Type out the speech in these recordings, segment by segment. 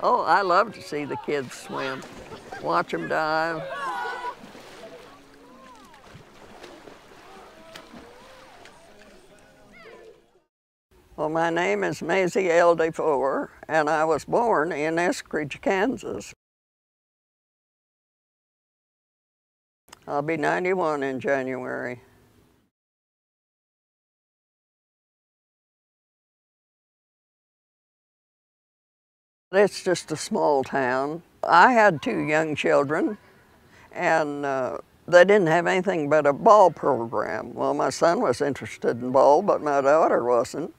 Oh, I love to see the kids swim, watch them dive. Well, my name is Maisie L. DeVore, and I was born in Eskridge, Kansas. I'll be 91 in January. It's just a small town. I had two young children, and they didn't have anything but a ball program. Well, my son was interested in ball, but my daughter wasn't.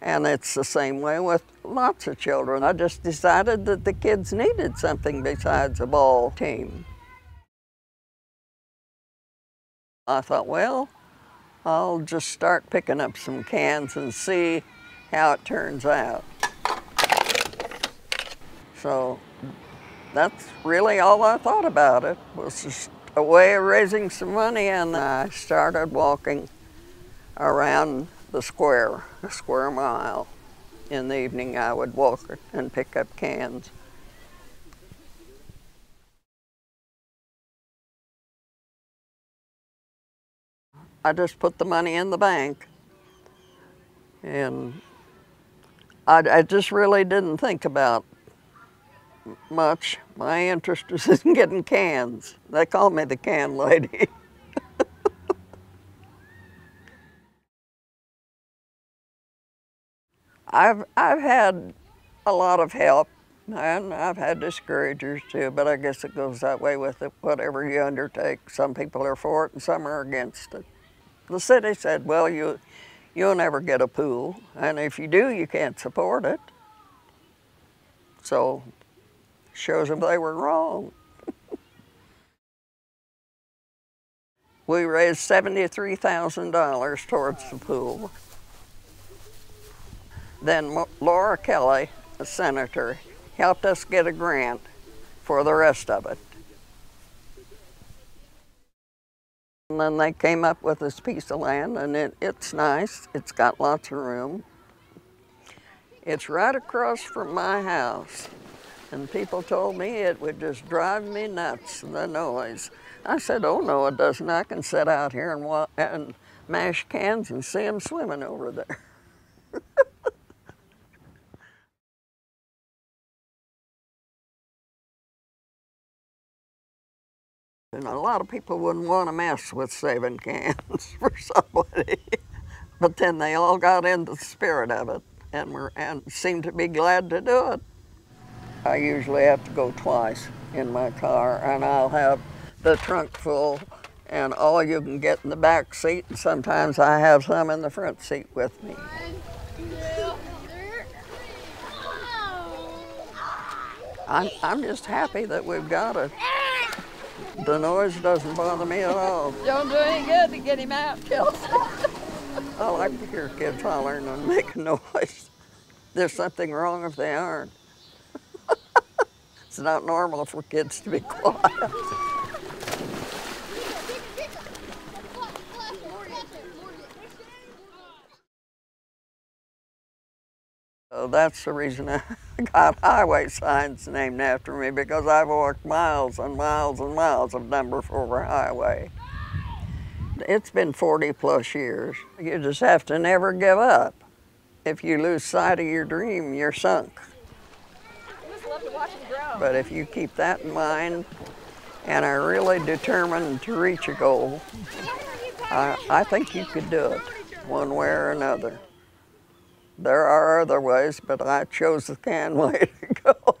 And it's the same way with lots of children. I just decided that the kids needed something besides a ball team. I thought, well, I'll just start picking up some cans and see how it turns out. So that's really all I thought about it, was just a way of raising some money, and I started walking around the square mile. In the evening I would walk and pick up cans. I just put the money in the bank, and I just really didn't think about much. My interest is in getting cans. They call me the can lady. I've had a lot of help, and I've had discouragers too, but I guess it goes that way with it. Whatever you undertake, some people are for it and some are against it. The city said, well, you'll never get a pool, and if you do, you can't support it. So shows them they were wrong. We raised $73,000 towards the pool. Then Laura Kelly, a senator, helped us get a grant for the rest of it. And then they came up with this piece of land, and it's nice. It's got lots of room. It's right across from my house. And people told me it would just drive me nuts, the noise. I said, oh no, it doesn't. I can sit out here and mash cans and see them swimming over there. And a lot of people wouldn't want to mess with saving cans for somebody. But then they all got into the spirit of it and seemed to be glad to do it. I usually have to go twice in my car, and I'll have the trunk full and all you can get in the back seat, and sometimes I have some in the front seat with me. I'm just happy that we've got it. The noise doesn't bother me at all. Don't do any good to get him out, Kelsey. I like to hear kids hollering and make a noise. There's something wrong if they aren't. It's not normal for kids to be quiet. So that's the reason I got highway signs named after me, because I've walked miles and miles and miles of number 4 highway. It's been 40-plus years. You just have to never give up. If you lose sight of your dream, you're sunk. But if you keep that in mind and are really determined to reach a goal, I think you could do it one way or another. There are other ways, but I chose the can way to go.